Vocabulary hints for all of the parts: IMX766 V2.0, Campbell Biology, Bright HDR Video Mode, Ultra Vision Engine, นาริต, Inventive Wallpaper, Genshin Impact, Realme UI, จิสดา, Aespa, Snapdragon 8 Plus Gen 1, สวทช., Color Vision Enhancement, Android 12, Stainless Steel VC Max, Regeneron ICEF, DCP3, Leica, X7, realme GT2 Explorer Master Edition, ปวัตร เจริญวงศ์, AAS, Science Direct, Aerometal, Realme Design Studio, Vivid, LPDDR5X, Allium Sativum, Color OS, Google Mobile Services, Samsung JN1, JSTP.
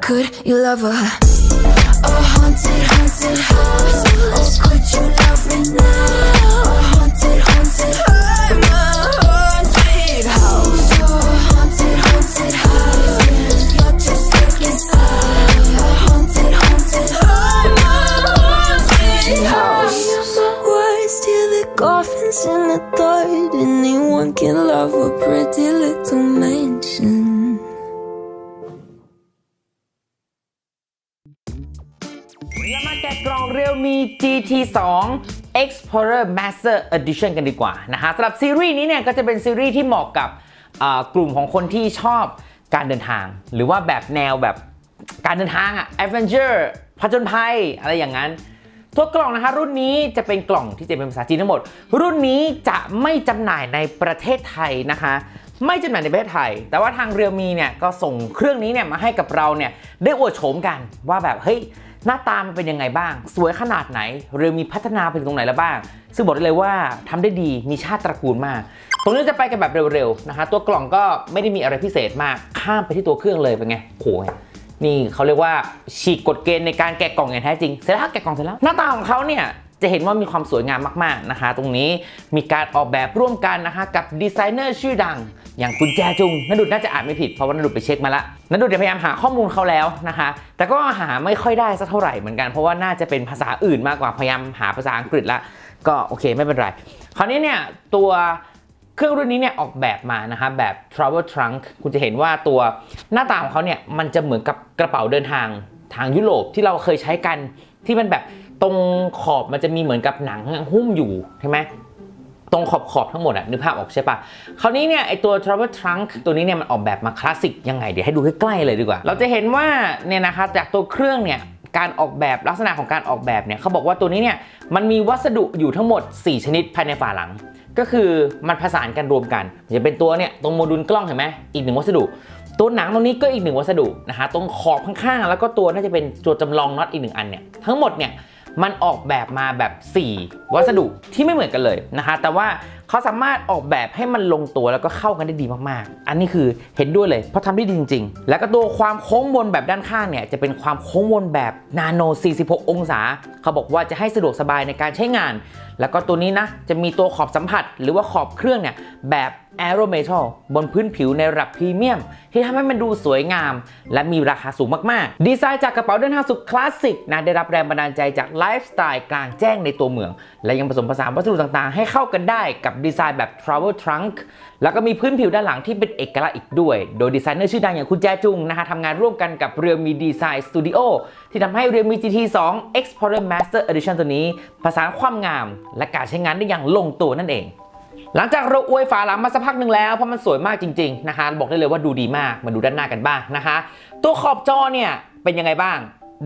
Could you love her? A haunted, haunted house. Oh, could you love me now? A haunted, haunted house. I'm a haunted house. Oh, haunted, haunted house. You're just taking time. A haunted, haunted house. I'm a haunted house. Why steal the coffins in the thought? Anyone can love a pretty little mansion. Realme GT2 Explorer Master Edition กันดีกว่านะฮะสำหรับซีรีส์นี้เนี่ยก็จะเป็นซีรีส์ที่เหมาะกับกลุ่มของคนที่ชอบการเดินทางหรือว่าแบบแนวแบบการเดินทางอะ Adventure ผจญภัยอะไรอย่างนั้นตัวกล่องนะคะรุ่นนี้จะเป็นกล่องที่จะเป็นภาษาจีนทั้งหมดรุ่นนี้จะไม่จำหน่ายในประเทศไทยนะคะไม่จำหน่ายในประเทศไทยแต่ว่าทาง Realme เนี่ยก็ส่งเครื่องนี้เนี่ยมาให้กับเราเนี่ยได้อวดโฉมกันว่าแบบเฮ้ยหน้าตามันเป็นยังไงบ้างสวยขนาดไหนหรือมีพัฒนาไปตรงไหนแล้วบ้างซึ่งบอกได้เลยว่าทำได้ดีมีชาติตระกูลมากตรงนี้จะไปกันแบบเร็วๆนะคะตัวกล่องก็ไม่ได้มีอะไรพิเศษมากข้ามไปที่ตัวเครื่องเลยเป็นไงโหนี่เขาเรียกว่าฉีกกฎเกณฑ์ในการแกะกล่องอย่างแท้จริงเสร็จแล้วแกะกล่องเสร็จแล้วหน้าตาของเขาเนี่ยจะเห็นว่ามีความสวยงามมากๆนะคะตรงนี้มีการออกแบบร่วมกันนะคะกับดีไซเนอร์ชื่อดังอย่างคุณแจจุงนดุดน่าจะอ่านไม่ผิดเพราะว่านดุดไปเช็คมาละนดุดพยายามหาข้อมูลเขาแล้วนะคะแต่ก็หาไม่ค่อยได้สักเท่าไหร่เหมือนกันเพราะว่าน่าจะเป็นภาษาอื่นมากกว่าพยายามหาภาษาอังกฤษละก็โอเคไม่เป็นไรคราวนี้เนี่ยตัวเครื่องรุ่นนี้เนี่ยออกแบบมานะคะแบบ Travel Trunk คุณจะเห็นว่าตัวหน้าตาของเขาเนี่ยมันจะเหมือนกับกระเป๋าเดินทางทางยุโรปที่เราเคยใช้กันที่มันแบบตรงขอบมันจะมีเหมือนกับหนังหุ้มอยู่ใช่ไหมตรงขอบทั้งหมดอะนึกภาพออกใช่ปะคราวนี้เนี่ยไอตัว Travel Trunk ตัวนี้เนี่ยมันออกแบบมาคลาสสิกยังไงเดี๋ยวให้ดูใกล้ๆเลยดีกว่าเราจะเห็นว่าเนี่ยนะคะจากตัวเครื่องเนี่ยการออกแบบลักษณะของการออกแบบเนี่ยเขาบอกว่าตัวนี้เนี่ยมันมีวัสดุอยู่ทั้งหมด4ชนิดภายในฝาหลังก็คือมันผสานกันรวมกันจะเป็นตัวเนี่ยตรงโมดูลกล้องเห็นไหมอีก1วัสดุตัวหนังตรงนี้ก็อีก1วัสดุนะคะตรงขอบข้างๆแล้วก็ตัวน่าจะเป็นตัวจำลองน็อตอีก1อันเนี่ยทั้งหมดเนี่ยมันออกแบบมาแบบ4วัสดุที่ไม่เหมือนกันเลยนะคะแต่ว่าเขาสามารถออกแบบให้มันลงตัวแล้วก็เข้ากันได้ดีมากๆอันนี้คือเห็นด้วยเลยเพราะทำได้ดีจริงๆแล้วก็ตัวความโค้งมนแบบด้านข้างเนี่ยจะเป็นความโค้งมนแบบนาโน46องศาเขาบอกว่าจะให้สะดวกสบายในการใช้งานแล้วก็ตัวนี้นะจะมีตัวขอบสัมผัสหรือว่าขอบเครื่องเนี่ยแบบ Aerometal บนพื้นผิวในระดับพรีเมียมที่ทำให้มันดูสวยงามและมีราคาสูงมากๆดีไซน์จากกระเป๋าเดินทางสุดคลาสสิกนะได้รับแรงบันดาลใจจากไลฟ์สไตล์กลางแจ้งในตัวเมืองและยังผสมผสานวัสดุต่างๆให้เข้ากันได้กับดีไซน์แบบ Travel Trunk แล้วก็มีพื้นผิวด้านหลังที่เป็นเอกลักษณ์อีกด้วยโดยดีไซเนอร์ชื่อดังอย่างคุณแจจุงนะคะทำงานร่วมกันกับ Realme Design Studio ที่ทำให้ Realme GT2 Explorer Master Edition ตัวนี้ผสานความงามและการใช้งานได้อย่างลงตัวนั่นเองหลังจากเราอวยฝาหลังมาสักพักหนึ่งแล้วเพราะมันสวยมากจริงๆนะคะบอกได้เลยว่าดูดีมากมาดูด้านหน้ากันบ้างนะคะตัวขอบจอเนี่ยเป็นยังไงบ้าง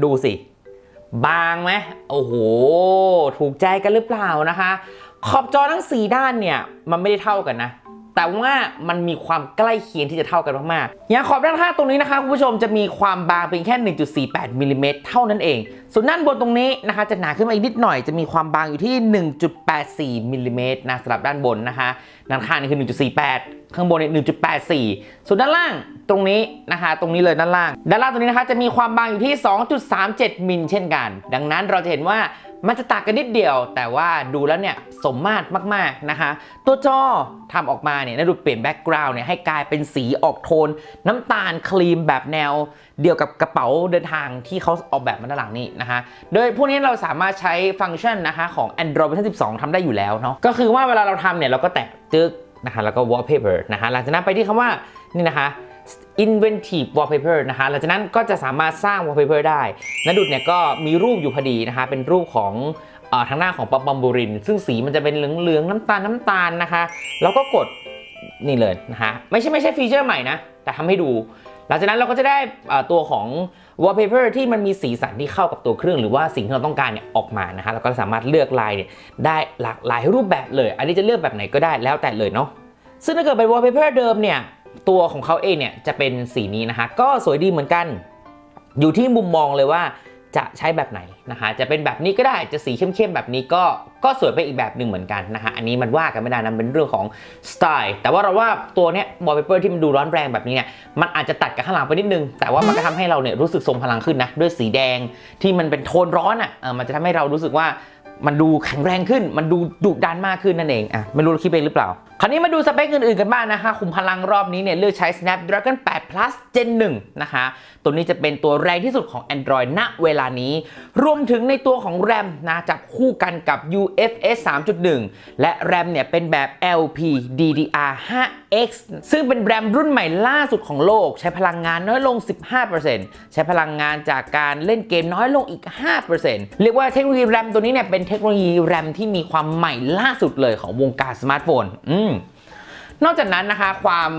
ดูสิบางไหมโอ้โหถูกใจกันหรือเปล่านะคะขอบจอทั้ง4ด้านเนี่ยมันไม่ได้เท่ากันนะแต่ว่ามันมีความใกล้เคียงที่จะเท่ากันมากๆอย่างขอบด้านข้างตรงนี้นะคะคุณผู้ชมจะมีความบางเพียงแค่ 1.48 มิลลิเมตรเท่านั้นเองส่วนด้านบนตรงนี้นะคะจะหนาขึ้นมาอีกนิดหน่อยจะมีความบางอยู่ที่ 1.84 มิลลิเมตรนะสำหรับด้านบนนะคะด้านข้างนี่คือ 1.48 ข้างบนเนี่ย 1.84 ส่วนด้านล่างตรงนี้นะคะตรงนี้เลยด้านล่างตรงนี้นะคะจะมีความบางอยู่ที่ 2.37 มิลเช่นกันดังนั้นเราจะเห็นว่ามันจะต่างกันนิดเดียวแต่ว่าดูแล้วเนี่ยสมมาตรมากๆนะคะตัวจอทำออกมาเนี่ยนะดูเปลี่ยนแบ็กกราวน์เนี่ยให้กลายเป็นสีออกโทนน้ำตาลครีมแบบแนวเดียวกับกระเป๋าเดินทางที่เขาออกแบบมาด้านหลังนี่นะคะโดยพวกนี้เราสามารถใช้ฟังก์ชันนะคะของ Android 12 ทำได้อยู่แล้วเนาะก็คือว่าเวลาเราทำเนี่ยเราก็แตะจึ๊กนะคะแล้วก็ Wallpaper นะคะหลังจากนั้นไปที่คำว่านี่นะคะInventive Wallpaper นะคะหลังจากนั้นก็จะสามารถสร้าง Wallpaper ได้นะดุดเนี่ยก็มีรูปอยู่พอดีนะคะเป็นรูปของทางหน้าของปอมปอมบูรินซึ่งสีมันจะเป็นเหลืองๆน้ำตาลนะคะแล้วก็กดนี่เลยนะคะไม่ใช่ฟีเจอร์ใหม่นะแต่ทำให้ดูหลังจากนั้นเราก็จะได้ตัวของ Wallpaper ที่มันมีสีสันที่เข้ากับตัวเครื่องหรือว่าสิ่งที่เราต้องการเนี่ยออกมานะคะแล้วก็สามารถเลือกลายเนี่ยได้หลากหลายรูปแบบเลยอันนี้จะเลือกแบบไหนก็ได้แล้วแต่เลยเนาะซึ่งถ้าเกิดเป็น Wallpaper เดิมเนี่ยตัวของเขาเองเนี่ยจะเป็นสีนี้นะคะก็สวยดีเหมือนกันอยู่ที่มุมมองเลยว่า จะใช้แบบไหนนะฮะจะเป็นแบบนี้ก็ได้จะสีเข้มๆแบบนี้ก็สวยไปอีกแบบหนึ่งเหมือนกันนะฮะอันนี้มันว่ากันไม่ได้นะเป็นเรื่องของสไตล์แต่ว่าเราว่าตัวเนี้ย wallpaper ที่มันดูร้อนแรงแบบนี้เนี่ยมันอาจจะตัดกับข้างหลังไปนิดนึงแต่ว่ามันก็ทำให้เราเนี่ยรู้สึกทรงพลังขึ้นนะด้วยสีแดงที่มันเป็นโทนร้อนอ่ะมันจะทำให้เรารู้สึกว่ามันดูแข็งแรงขึ้นมันดูดุดันมากขึ้นนั่นเองอ่ะไม่รู้เราคิดไปหรือเปล่าคราวนี้มาดูสเปคอื่นๆกันบ้างนะคะคุมพลังรอบนี้เนี่ยเลือกใช้ Snapdragon 8 Plus Gen 1 นะคะตัวนี้จะเป็นตัวแรงที่สุดของ Android ณเวลานี้รวมถึงในตัวของ RAM นะจับคู่กันกับ UFS 3.1 และ RAM เนี่ยเป็นแบบ LPDDR5X ซึ่งเป็น RAM รุ่นใหม่ล่าสุดของโลกใช้พลังงานน้อยลง 15% ใช้พลังงานจากการเล่นเกมน้อยลงอีก 5% เรียกว่าเทคโนโลยี RAM ตัวนี้เนี่ยเป็นเทคโนโลยี RAM ที่มีความใหม่ล่าสุดเลยของวงการสมาร์ทโฟนนอกจากนั้นนะคะความ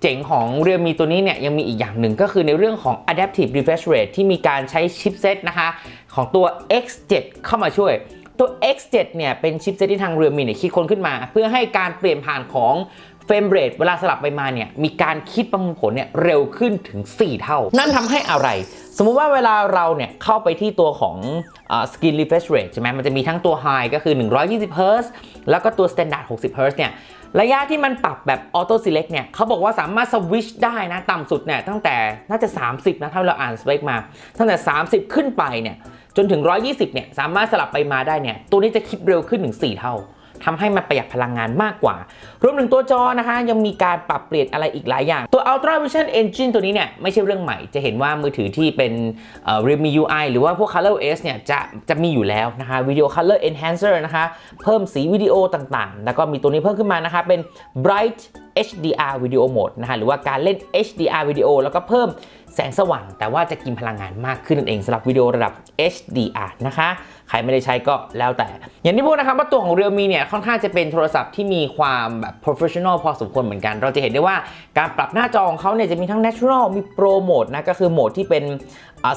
เจ๋งของ Realme ตัวนี้เนี่ยยังมีอีกอย่างหนึ่งก็คือในเรื่องของ Adaptive Refresh Rate ที่มีการใช้ชิปเซตนะคะของตัว X7 เข้ามาช่วยตัว X7 เนี่ยเป็นชิปเซตที่ทาง Realme เนี่ยคิดค้นขึ้นมาเพื่อให้การเปลี่ยนผ่านของเฟรมเรทเวลาสลับไปมาเนี่ยมีการคิดประมวลผลเนี่ยเร็วขึ้นถึง4 เท่านั่นทำให้อะไรสมมุติว่าเวลาเราเนี่ยเข้าไปที่ตัวของScreen Refresh Rate ใช่ไหมมันจะมีทั้งตัว High ก็คือ 120 Hz แล้วก็ตัว Standard 60 Hz เนี่ยระยะที่มันปรับแบบ Auto Select เนี่ยเขาบอกว่าสามารถสวิชได้นะต่ำสุดเนี่ยตั้งแต่น่าจะ30นะถ้าเราอ่านสเปคมาตั้งแต่30ขึ้นไปเนี่ยจนถึง120เนี่ยสามารถสลับไปมาได้เนี่ยตัวนี้จะคิดเร็วขึ้นถึง4 เท่าทำให้มันประหยัดพลังงานมากกว่ารวมถึงตัวจอนะคะยังมีการปรับเปลี่ยนอะไรอีกหลายอย่างตัว Ultra Vision Engine ตัวนี้เนี่ยไม่ใช่เรื่องใหม่จะเห็นว่ามือถือที่เป็น Realme UI หรือว่าพวก Color OS เนี่ยจะมีอยู่แล้วนะคะ Video Color Enhancer นะคะเพิ่มสีวิดีโอต่างๆแล้วก็มีตัวนี้เพิ่มขึ้นมานะคะเป็น Bright HDR Video Mode นะคะหรือว่าการเล่น HDR Video แล้วก็เพิ่มแสงสว่างแต่ว่าจะกินพลังงานมากขึ้นนั่นเองสำหรับวิดีโอระดับ HDR นะคะใครไม่ได้ใช้ก็แล้วแต่อย่างที่พูดนะครับว่าตัวของ Realme เนี่ยค่อนข้างจะเป็นโทรศัพท์ที่มีความแบบ professional พอสมควรเหมือนกันเราจะเห็นได้ว่าการปรับหน้าจอของเขาเนี่ยจะมีทั้ง natural มี pro mode นะก็คือโหมดที่เป็น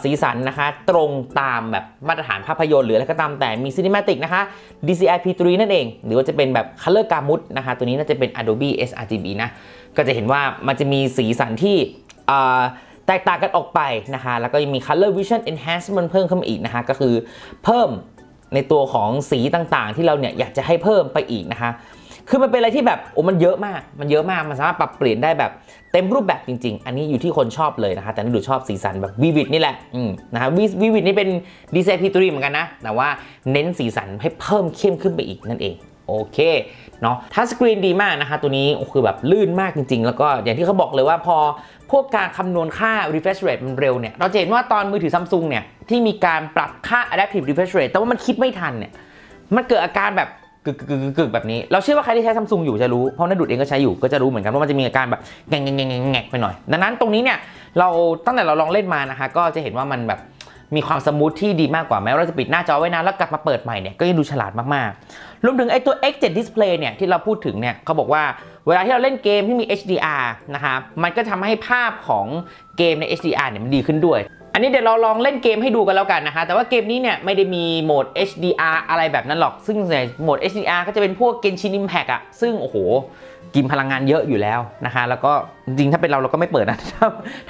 สีสันนะคะตรงตามแบบมาตรฐานภาพยนตร์หรืออะไรก็ตามแต่มี cinematic นะคะ DCP3 นั่นเองหรือว่าจะเป็นแบบ color gamut นะคะตัวนี้น่าจะเป็น Adobe sRGB นะก็จะเห็นว่ามันจะมีสีสันที่แตกต่างกันออกไปนะคะแล้วก็ยังมี Color Vision Enhancement เพิ่มเข้ามาอีกนะคะก็คือเพิ่มในตัวของสีต่างๆที่เราเนี่ยอยากจะให้เพิ่มไปอีกนะคะคือมันเป็นอะไรที่แบบโอ้มันเยอะมากมันสามารถปรับเปลี่ยนได้แบบเต็มรูปแบบจริงๆอันนี้อยู่ที่คนชอบเลยนะคะแต่นี่ดูชอบสีสันแบบ Vivid นี่แหละนะคะ Vivid นี่เป็น DCP3 เหมือนกันนะแต่ว่าเน้นสีสันให้เพิ่มเข้มขึ้นไปอีกนั่นเองโอเคเนาะทัชสกรีนดีมากนะคะตัวนี้คือแบบลื่นมากจริงๆแล้วก็อย่างที่เขาบอกเลยว่าพอพวกการคำนวณค่า refresh rate มันเร็วเนี่ยเราจะเห็นว่าตอนมือถือ Samsung เนี่ยที่มีการปรับค่า adaptive refresh rate แต่ว่ามันคิดไม่ทันเนี่ยมันเกิดอาการแบบกึกแบบนี้เราเชื่อว่าใครที่ใช้ Samsung อยู่จะรู้เพราะนักดูดเองก็ใช้อยู่ก็จะรู้เหมือนกันว่ามันจะมีอาการแบบแงงๆๆๆไปหน่อยดังนั้นตรงนี้เนี่ยเราตั้งแต่เราลองเล่นมานะคะก็จะเห็นว่ามันแบบมีความสมูทที่ดีมากกว่าแม้ว่าเราจะปิดหน้าจอไว้นานแล้วกลับมาเปิดใหม่เนี่ยก็ยังดูฉลาดมากๆรวมถึงไอ้ตัว X7 Display เนี่ยที่เราพูดถึงเนี่ยเขาบอกว่าเวลาที่เราเล่นเกมที่มี HDR นะคะมันก็ทำให้ภาพของเกมใน HDR เนี่ยมันดีขึ้นด้วยอันนี้เดี๋ยวเราลองเล่นเกมให้ดูกันแล้วกันนะคะแต่ว่าเกมนี้เนี่ยไม่ได้มีโหมด HDR อะไรแบบนั้นหรอกซึ่งในโหมด HDR ก็จะเป็นพวก Genshin Impact อะซึ่งโอ้โหกินพลังงานเยอะอยู่แล้วนะคะแล้วก็จริงถ้าเป็นเราก็ไม่เปิดนะ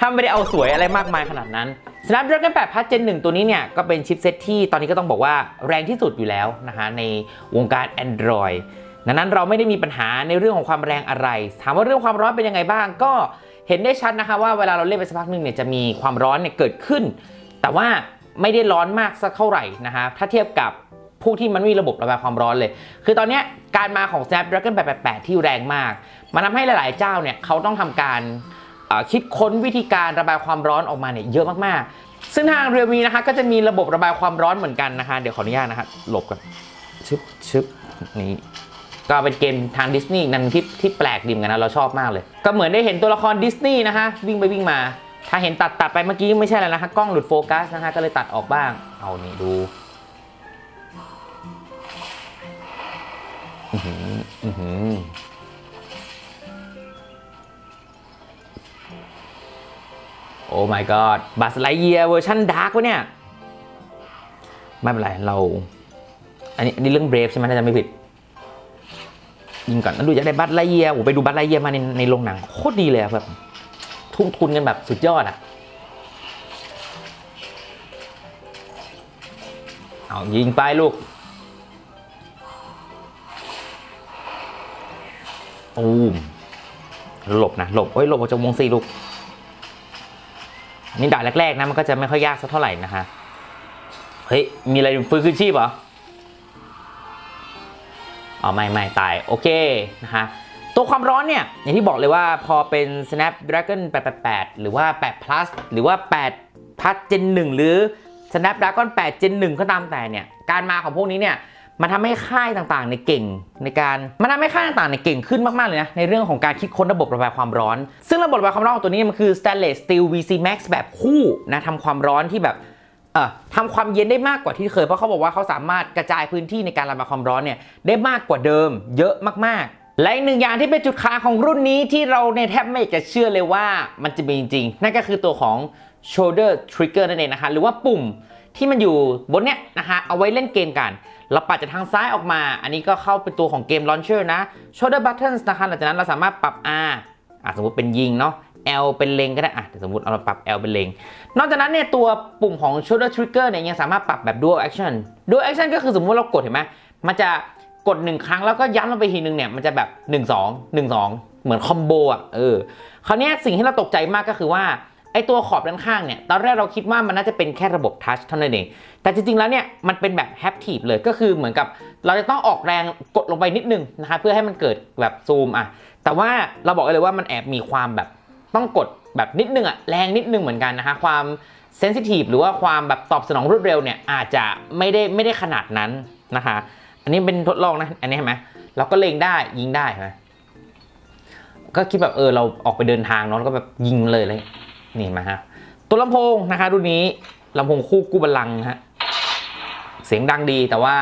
ถ้าไม่ได้เอาสวยอะไรมากมายขนาดนั้น Snapdragon 8 Plus Gen 1 ตัวนี้เนี่ยก็เป็นชิปเซตที่ตอนนี้ก็ต้องบอกว่าแรงที่สุดอยู่แล้วนะคะในวงการ Android ดังนั้นเราไม่ได้มีปัญหาในเรื่องของความแรงอะไรถามว่าเรื่องความร้อนเป็นยังไงบ้างก็เห็นได้ชัดนะคะว่าเวลาเราเล่นไปสักพักนึงเนี่ยจะมีความร้อนเนี่ยเกิดขึ้นแต่ว่าไม่ได้ร้อนมากสักเท่าไหร่นะคะถ้าเทียบกับผู้ที่มันมีระบบระบายความร้อนเลยคือตอนนี้การมาของ Snapdragon 888 ที่แรงมากมันทำให้หลายๆเจ้าเนี่ยเขาต้องทำการคิดค้นวิธีการระบายความร้อนออกมาเนี่ยเยอะมากๆซึ่งทาง Realme นะคะก็จะมีระบบระบายความร้อนเหมือนกันนะคะเดี๋ยวขออนุญาตนะคะหลบก่อนชึบนี่ก็เป็นเกมทางดิสนีย์นั่นที่แปลกดีเหมือนกันนะเราชอบมากเลยก็เหมือนได้เห็นตัวละครดิสนีย์นะคะวิ่งไปวิ่งมาถ้าเห็นตัดไปเมื่อกี้ไม่ใช่แล้วนะคะกล้องหลุดโฟกัสนะคะก็เลยตัดออกบ้างเอานี่ดูโอ้ my god บัสไลเยียร์เวอร์ชันดาร์กวะเนี่ยไม่เป็นไรเราอันนี้เรื่องเบรฟใช่ไหมน่าจะไม่ผิดยิงก่อนแล้วดูจะได้บัตรไลเยียร์ผมไปดูบัตรไลเยียร์มาในโรงหนังโคตรดีเลยแบบทุ่มทุนกันแบบสุดยอดอ่ะ เอายิงไปลูกอูมหลบนะหลบเฮ้ยหลบออกจากวงสี่ลูกนี่ด่านแรกๆนะมันก็จะไม่ค่อยยากสักเท่าไหร่นะฮะเฮ้ยมีอะไรฟื้นคืนชีพเหรออ๋อไม่ตายโอเคนะฮะตัวความร้อนเนี่ยอย่างที่บอกเลยว่าพอเป็น Snapdragon 888หรือว่า8 plus หรือว่า8 plus Gen 1 หรือ Snapdragon 8 Gen 1 ก็ตามแต่เนี่ยการมาของพวกนี้เนี่ยมันทำให้ค่ายต่างๆในเก่งในการมันทำให้ค่ายต่างๆในเก่งขึ้นมากๆเลยนะในเรื่องของการคิดค้นระบบระบายความร้อนซึ่งระบบระบายความร้อนตัวนี้มันคือ Stainless Steel VC Max แบบคู่นะทำความร้อนที่แบบทำความเย็นได้มากกว่าที่เคยเพราะเขาบอกว่าเขาสามารถกระจายพื้นที่ในการระบายความร้อนเนี่ยได้มากกว่าเดิมเยอะมากๆและอีกหนึ่งอย่างที่เป็นจุดขายของรุ่นนี้ที่เราในแทบไม่อยากจะเชื่อเลยว่ามันจะมีจริงนั่นก็คือตัวของ shoulder trigger นั่นเองนะคะหรือว่าปุ่มที่มันอยู่บนเนี้ยนะคะเอาไว้เล่นเกมกันเราปัดจากทางซ้ายออกมาอันนี้ก็เข้าเป็นตัวของเกม launcher นะ shoulder buttons นะคะหลังจากนั้นเราสามารถปรับ R สมมติเป็นยิงเนาะ L เป็นเล็งก็ได้สมมติเราปรับ L เป็นเล็งนอกจากนั้นเนี่ยตัวปุ่มของ shoulder trigger เนี่ยยังสามารถปรับแบบ dual action dual action ก็คือสมมติเรากดเห็นไหมมันจะกด1ครั้งแล้วก็ย้ำลงไปทีนึงเนี่ยมันจะแบบ1-2 1-2เหมือนคอมโบอ่ะคราวนี้สิ่งที่เราตกใจมากก็คือว่าไอตัวขอบด้านข้างเนี่ยตอนแรกเราคิดว่ามันน่าจะเป็นแค่ระบบทัชเท่านั้นเองแต่จริงๆแล้วเนี่ยมันเป็นแบบแฮปทีฟเลยก็คือเหมือนกับเราจะต้องออกแรงกดลงไปนิดนึงนะคะเพื่อให้มันเกิดแบบซูมแต่ว่าเราบอกเลยว่ามันแอบมีความแบบต้องกดแบบนิดนึงแรงนิดนึงเหมือนกันนะคะความเซนซิทีฟหรือว่าความแบบตอบสนองรวดเร็วเนี่ยอาจจะไม่ได้ขนาดนั้นนะคะอันนี้เป็นทดลองนะอันนี้เห็นไหมเราก็เล็งได้ยิงได้ใช่ไหมก็คิดแบบเราออกไปเดินทางเนาะแล้วก็แบบยิงเลยเลยนี่มาฮะตัวลำโพงนะคะรุ่นนี้ลำโพงคู่กู้บัลลังก์ฮะเสียงดังดีแต่ว่า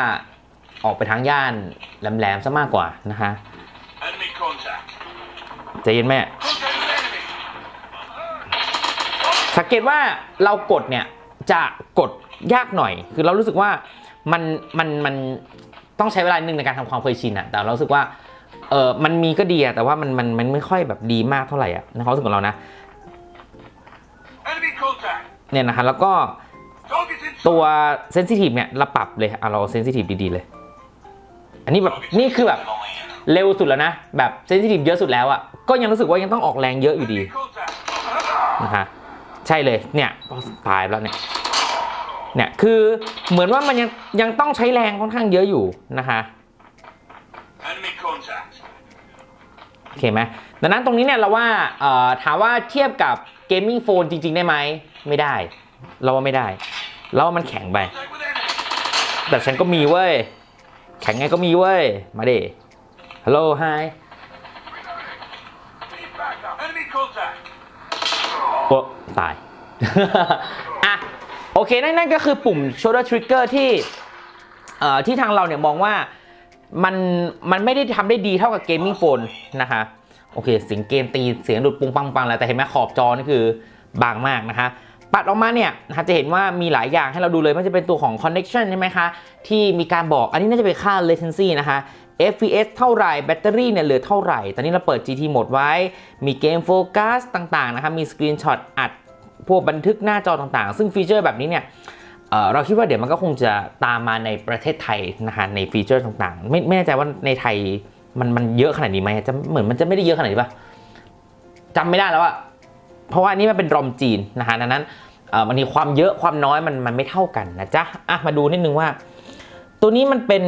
ออกไปทางย่านแหลมๆซะมากกว่านะฮะใจเย็นแม่สังเกตว่าเรากดเนี่ยจะกดยากหน่อยคือเรารู้สึกว่ามันต้องใช้เวลาหนึ่งในการทำความเคยชินแต่เรารู้สึกว่ามันมีก็ดีแต่ว่ามันไม่ค่อยแบบดีมากเท่าไหร่นะเขารู้สึกของเรานะเนี่ยนะคะแล้วก็ตัวเซนซิทีฟเนี่ยเราปรับเลยเราเซนซิทีฟดีๆเลยอันนี้แบบนี่คือแบบเร็วสุดแล้วนะแบบเซนซิทีฟเยอะสุดแล้วก็ยังรู้สึกว่ายังต้องออกแรงเยอะอยู่ดีนะคะใช่เลยเนี่ยตายแล้วเนี่ยคือเหมือนว่ามันยังต้องใช้แรงค่อนข้างเยอะอยู่นะคะโอเคไหมดังนั้นตรงนี้เนี่ยเราว่าถามว่าเทียบกับเกมมิ่งโฟนจริงๆได้ไหมไม่ได้เราว่าไม่ได้เราว่ามันแข็งไปแต่ฉันก็มีเว้ยแข็งไงก็มีเว้ยมาดิฮัลโหลไฮโอ้ตายโอเคนั่นก็คือปุ่ม shoulder trigger ที่ทางเราเนี่ยมองว่ามันไม่ได้ทำได้ดีเท่ากับเกมมิ่งโฟนนะคะโอเคเสียงเกมตีเสียงดุดปุงปังปังอะไรแต่เห็นไหมขอบจอนี่คือบางมากนะคะปัดออกมาเนี่ยจะเห็นว่ามีหลายอย่างให้เราดูเลยมันจะเป็นตัวของ connection ใช่ไหมคะที่มีการบอกอันนี้น่าจะเป็นค่า latency นะคะ fps เท่าไหร่แบตเตอรี่เนี่ยเหลือเท่าไหร่ตอนนี้เราเปิด GT โหมดไว้มีเกมโฟกัสต่างๆนะคะมี screenshot อัดพวกบันทึกหน้าจอต่างๆซึ่งฟีเจอร์แบบนี้เนี่ยเราคิดว่าเดี๋ยวมันก็คงจะตามมาในประเทศไทยนะคะในฟีเจอร์ต่างๆไม่แน่ใจว่าในไทยมันเยอะขนาดนี้ไหมจะเหมือนมันจะไม่ได้เยอะขนาดนี้ป่ะจำไม่ได้แล้วเพราะว่าอันนี้มันเป็นรอมจีนนะคะดังนั้นมันมีความเยอะความน้อยมันไม่เท่ากันนะจ๊ะมาดูนิดนึงว่าตัวนี้มันเป็น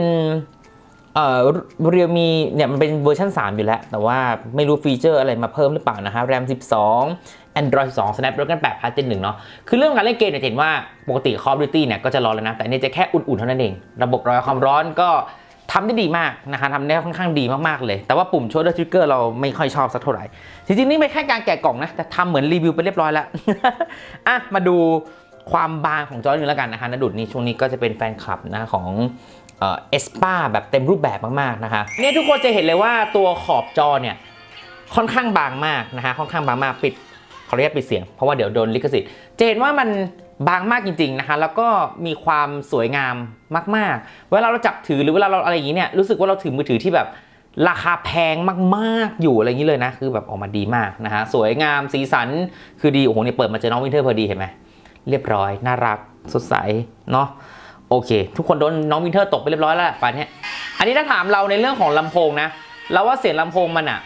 Realme เนี่ยมันเป็นเวอร์ชัน3อยู่แล้วแต่ว่าไม่รู้ฟีเจอร์อะไรมาเพิ่มหรือเปล่านะฮะ RAM 12 Android 12 Snapdragon 8 Plus Gen 1เนาะคือเรื่องการเล่นเกมเนี่ยเห็นว่าปกติ Call of Duty เนี่ยก็จะร้อนแล้วนะแต่นี่จะแค่อุ่นๆเท่านั้นเองระบบระบายความร้อนก็ทำได้ดีมากนะคะทำได้ค่อนข้างดีมากๆเลยแต่ว่าปุ่ม Shoulder Trigger เราไม่ค่อยชอบสักเท่าไหร่จริงๆนี่ไม่แค่การแกะกล่องนะแต่ทำเหมือนรีวิวไปเรียบร้อยแล้วมาดูความบางของจอหนึ่งแล้วกันนะคะณดุจนี่ช่วงนี้ก็จะเป็นแฟนคลับนะของAespa แบบเต็มรูปแบบมากๆนะคะเนี่ยทุกคนจะเห็นเลยว่าตัวขอบจอเนี่ยค่อนข้างบางมากนะคะค่อนข้างบางมากปิดขออนุญาตปิดเสียงเพราะว่าเดี๋ยวโดนลิขสิทธิ์จะเห็นว่ามันบางมากจริงๆนะคะแล้วก็มีความสวยงามมากๆเวลาเราจับถือหรือเวลาเราอะไรอย่างนี้เนี่ยรู้สึกว่าเราถือมือถือที่แบบราคาแพงมากๆอยู่อะไรอย่างนี้เลยนะคือแบบออกมาดีมากนะคะสวยงามสีสันคือดีโอ้โหเนี่ยเปิดมาเจอน้องวินเทอร์พอดีเห็นไหมเรียบร้อยน่ารักสดใสเนาะ โอเคทุกคนโดนน้องวินเทอร์ตกไปเรียบร้อยแล้วป่านนี้อันนี้ถ้าถามเราในเรื่องของลำโพงนะเราว่าเสียงลำโพงมันอ่ะ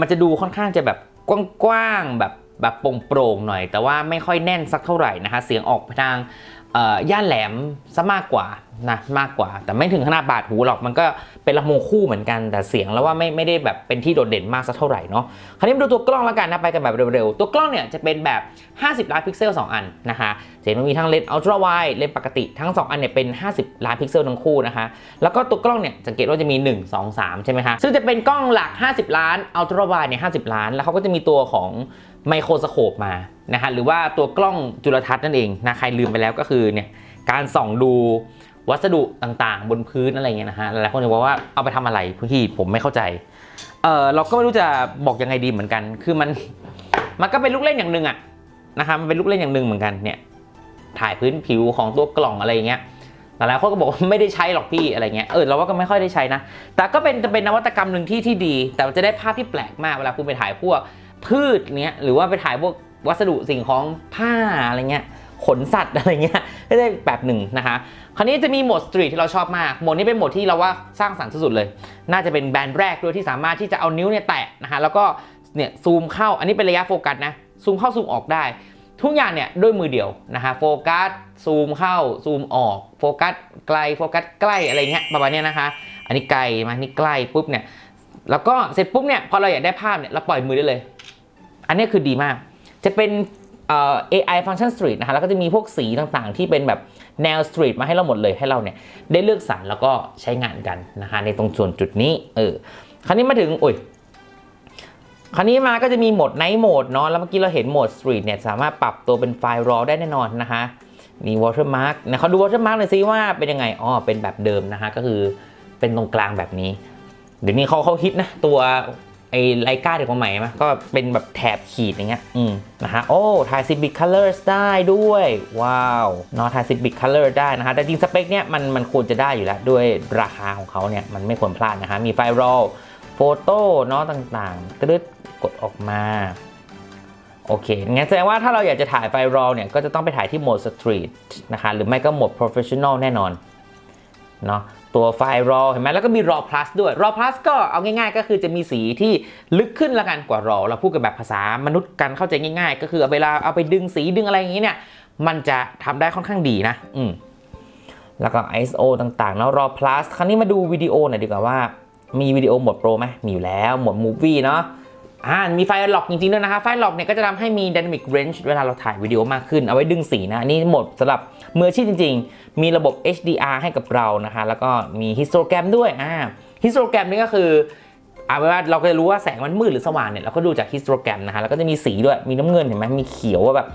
มันจะดูค่อนข้างจะแบบกว้างๆแบบโปร่งๆหน่อยแต่ว่าไม่ค่อยแน่นสักเท่าไหร่นะคะเสียงออกทางย่านแหลมซะมากกว่านะมากกว่าแต่ไม่ถึงขนาดบาดหูหรอกมันก็เป็นลำโพงคู่เหมือนกันแต่เสียงแล้วว่าไม่ได้แบบเป็นที่โดดเด่นมากสักเท่าไหร่เนาะคราวนี้มาดูตัวกล้องแล้วกันนะไปกันแบบเร็วๆตัวกล้องเนี่ยจะเป็นแบบ50ล้านพิกเซล2อันนะคะเห็นมันมีทั้งเลนส์ Ultra Wide เลนส์ปกติทั้ง2อันเนี่ยเป็น50ล้านพิกเซลทั้งคู่นะคะแล้วก็ตัวกล้องเนี่ยสังเกตว่าจะมี1 2 3ใช่ไหมคะซึ่งจะเป็นกล้องหลัก50ล้าน Ultra Wide เนี่ย50ล้านแล้วเขาก็จะมีตัวของไมโครสโคปมานะฮะหรือว่าตัวกล้องจุลทรรศน์นั่นเองนะใครลืมไปแล้วก็คือเนี่ยการส่องดูวัสดุต่างๆบนพื้นอะไรเงี้ยนะฮะหลายคนจะบอกว่าเอาไปทำอะไรพี่ผมไม่เข้าใจเราก็ไม่รู้จะบอกยังไงดีเหมือนกันคือมันก็เป็นลูกเล่นอย่างหนึ่งอะนะคะมันเป็นลูกเล่นอย่างหนึ่งเหมือนกันเนี่ยถ่ายพื้นผิวของตัวกล่องอะไรเงี้ยหลายคนก็บอกว่าไม่ได้ใช้หรอกพี่อะไรเงี้ยเราว่าก็ไม่ค่อยได้ใช้นะแต่ก็เป็นนวัตกรรมหนึ่งที่ดีแต่มันจะได้ภาพที่แปลกมากเวลาคุณไปถ่ายพวกพืชเนี้ยหรือว่าไปถ่ายพวกวัสดุสิ่งของผ้าอะไรเงี้ยขนสัตว์อะไรเงี้ยก็ได้แบบหนึ่งนะคะคราวนี้จะมีโหมดสตรีทที่เราชอบมากโหมดนี้เป็นโหมดที่เราว่าสร้างสรรค์สุดๆเลยน่าจะเป็นแบรนด์แรกด้วยที่สามารถที่จะเอานิ้วเนี่ยแตะนะคะแล้วก็เนี่ยซูมเข้าอันนี้เป็นระยะโฟกัสนะซูมเข้าซูมออกได้ทุกอย่างเนี่ยด้วยมือเดียวนะคะโฟกัสซูมเข้าซูมออกโฟกัสไกลโฟกัสใกล้อะไรเงี้ยประมาณนี้นะคะอันนี้ไกลมานี่ใกล้ปุ๊บเนี่ยแล้วก็เสร็จปุ๊บเนี่ยพอเราอยากได้ภาพเนี่ยเราปล่อยมือได้เลยอันนี้คือดีมากจะเป็นAI Function Street นะคะแล้วก็จะมีพวกสีต่างๆที่เป็นแบบแนว Street มาให้เราหมดเลยให้เราเนี่ยได้เลือกสรรแล้วก็ใช้งานกันนะคะในตรงส่วนจุดนี้คราวนี้มาถึงคราวนี้มาก็จะมีโหมด Night Mode เนาะแล้วเมื่อกี้เราเห็นโหมด Street เนี่ยสามารถปรับตัวเป็นไฟล์ RAW ได้แน่นอนนะคะมี Watermark นะเขาดู Watermark เลยซิว่าเป็นยังไงอ๋อเป็นแบบเดิมนะคะก็คือเป็นตรงกลางแบบนี้เดี๋ยวนี้เขาฮิตนะตัวไอ้Leicaเด็กใหม่ไหมก็เป็นแบบแถบขีดอย่างเงี้ยนะฮะโอ้ถ่าย 10-bit color ได้ด้วยว้าวเนาะถ่าย 10-bit color ได้นะฮะแต่จริงสเปคเนี้ยมันควรจะได้อยู่แล้วด้วยราคาของเขาเนี่ยมันไม่ควรพลาดนะฮะมีไฟล์ raw โฟโต้เนาะต่างๆกรึ๊ดกดออกมาโอเคงั้นแสดงว่าถ้าเราอยากจะถ่ายไฟล์ raw เนี่ยก็จะต้องไปถ่ายที่โหมด street นะคะหรือไม่ก็โหมด professional แน่นอนเนาะตัวไฟล์ RAW เห็นไหมแล้วก็มี RAW Plus ด้วย RAW Plus ก็เอาง่ายๆก็คือจะมีสีที่ลึกขึ้นละกันกว่า RAW เราพูดกันแบบภาษามนุษย์กันเข้าใจง่ายๆก็คือเวลาเอาไปดึงสีดึงอะไรอย่างนี้เนี่ยมันจะทำได้ค่อนข้างดีนะแล้วก็ ISO ต่างๆแล้ว RAW Plus คราวนี้มาดูวิดีโอหน่อยดีกว่าว่ามีวิดีโอโหมด Pro ไหมมีอยู่แล้วโหมด Movie เนาะมีไฟล์ล็อกจริงๆด้วยนะคะไฟล์ล็อกเนี่ยก็จะทำให้มี Dynamic Range เวลาเราถ่ายวิดีโอมากขึ้นเอาไว้ดึงสีนะนี่หมดสำหรับมืออาชีพจริงๆมีระบบ HDR ให้กับเรานะคะแล้วก็มีHistogramด้วยHistogramนี่ก็คือเอาไว้ว่าเราก็จะรู้ว่าแสงมันมืดหรือสว่างเนี่ยเราก็ดูจากHistogramนะคะแล้วก็จะมีสีด้วยมีน้ำเงินเห็นไหมมีเขียวว่าแบบ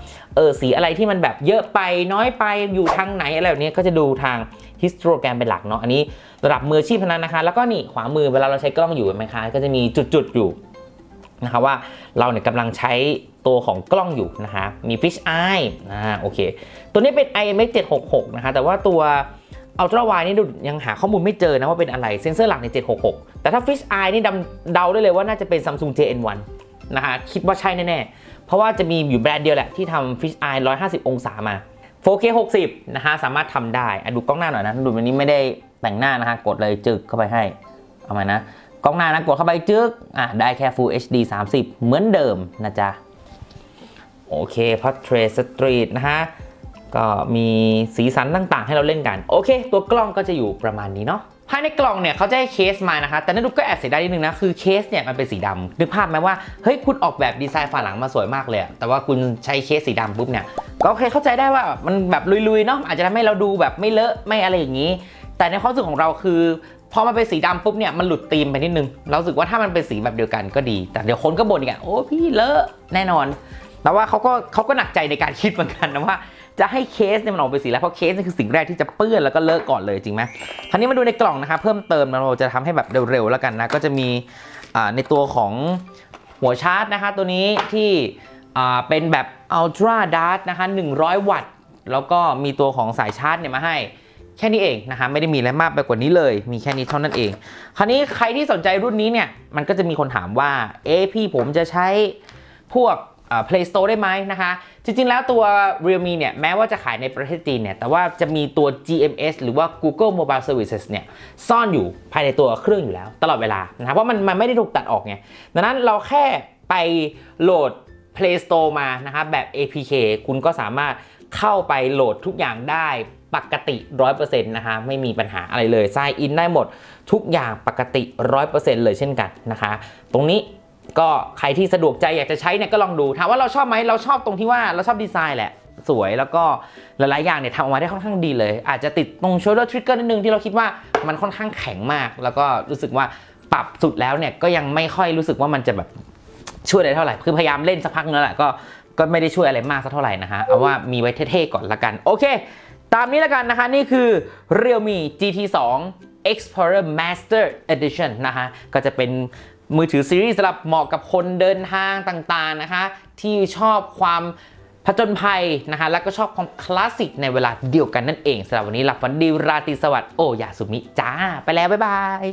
สีอะไรที่มันแบบเยอะไปน้อยไปอยู่ทางไหนอะไรแบบนี้ก็จะดูทางHistogramเป็นหลักเนาะอันนี้ระดับมืออาชีพนั้นนะคะแล้วก็นี่ขวามือเวลาเราใช้กล้องอยู่ไหมคะก็จะมีจุดๆอยู่นะคะว่าเราเนี่ยกำลังใช้ตัวของกล้องอยู่นะคะมีฟิชไอโอเคตัวนี้เป็น IMX 766นะคะแต่ว่าตัว Ultra Wide นี่ยังหาข้อมูลไม่เจอนะว่าเป็นอะไรเซ็นเซอร์หลักใน766แต่ถ้าฟิชไอนี่เดาได้เลยว่าน่าจะเป็น Samsung JN1 นะคะคิดว่าใช่แน่ๆเพราะว่าจะมีอยู่แบรนด์เดียวแหละที่ทำฟิชไอ150องศามา 4K 60นะคะสามารถทำได้ดูกล้องหน้าหน่อยนะดูวันนี้ไม่ได้แต่งหน้านะคะกดเลยจึกเข้าไปให้เอามานะกล้องหน้านะกดเข้าไปจึ๊กได้แค่ Full HD 30เหมือนเดิมนะจ๊ะโอเค Portrait Street นะฮะก็มีสีสันต่างๆให้เราเล่นกันโอเคตัวกล้องก็จะอยู่ประมาณนี้เนาะภายในกล่องเนี่ยเขาจะให้เคสมานะคะแต่นั่นดูก็แอบเสียดายนิดนึงนะคือเคสเนี่ยมันเป็นสีดำนึกภาพไหมว่าเฮ้ยคุณออกแบบดีไซน์ฝาหลังมาสวยมากเลยแต่ว่าคุณใช้เคสสีดำปุ๊บเนี่ยก็โอเคเข้าใจได้ว่ามันแบบลุยๆเนาะอาจจะทำให้เราดูแบบไม่เลอะไม่อะไรอย่างนี้แต่ในความรู้สึกของเราคือพอมันเป็นสีดำปุ๊บเนี่ยมันหลุดธีมไปนิดนึงเราสึกว่าถ้ามันเป็นสีแบบเดียวกันก็ดีแต่เดี๋ยวคนก็บ่นอีกโอ้พี่เลอะแน่นอนแต่ว่าเขาก็หนักใจในการคิดเหมือนกันนะว่าจะให้เคสเนี่ยมันออกเป็นสีแล้วเพราะเคสนี่คือสิ่งแรกที่จะเปื้อนแล้วก็เลอะก่อนเลยจริงไหมคราวนี้มาดูในกล่องนะคะเพิ่มเติมเราจะทำให้แบบเร็วๆแล้วกันนะก็จะมีในตัวของหัวชาร์จนะคะตัวนี้ที่เป็นแบบ Ultra Dart นะคะ100 วัตต์แล้วก็มีตัวของสายชาร์จเนี่ยมาให้แค่นี้เองนะคะไม่ได้มีอะไรมากไปกว่านี้เลยมีแค่นี้เท่านั้นเองคราวนี้ใครที่สนใจรุ่นนี้เนี่ยมันก็จะมีคนถามว่าพี่ผมจะใช้พวก Play Store ได้ไหมนะคะจริงๆแล้วตัว Realme เนี่ยแม้ว่าจะขายในประเทศจีนเนี่ยแต่ว่าจะมีตัว GMS หรือว่า Google Mobile Services เนี่ยซ่อนอยู่ภายในตัวเครื่องอยู่แล้วตลอดเวลานะครับเพราะมันไม่ได้ถูกตัดออกไงดังนั้นเราแค่ไปโหลด Play Store มานะครับแบบ APK คุณก็สามารถเข้าไปโหลดทุกอย่างได้ปกติ 100% นะคะไม่มีปัญหาอะไรเลยไซน์อินได้หมดทุกอย่างปกติ 100% เลยเช่นกันนะคะตรงนี้ก็ใครที่สะดวกใจอยากจะใช้เนี่ยก็ลองดูถามว่าเราชอบไหมเราชอบตรงที่ว่าเราชอบดีไซน์แหละสวยแล้วก็หลายๆอย่างเนี่ยทำออกมาได้ค่อนข้างดีเลยอาจจะติดตรง shoulder trigger นิดนึงที่เราคิดว่ามันค่อนข้างแข็งมากแล้วก็รู้สึกว่าปรับสุดแล้วเนี่ยก็ยังไม่ค่อยรู้สึกว่ามันจะแบบช่วยได้เท่าไหร่คือพยายามเล่นสักพักนึงแล้วแหละก็ไม่ได้ช่วยอะไรมากสักเท่าไหร่นะฮะเอาว่ามีไว้เท่ๆก่อนละกันโอเคตามนี้ละกันนะคะนี่คือ Realme GT2 Explorer Master Edition นะคะก็จะเป็นมือถือซีรีส์สำหรับเหมาะกับคนเดินทางต่างๆนะคะที่ชอบความผจญภัยนะคะแล้วก็ชอบความคลาสสิกในเวลาเดียวกันนั่นเองสำหรับวันนี้หลับฝันดีราตรีสวัสดิ์โอยาสุมิจ้าไปแล้วบ๊ายบาย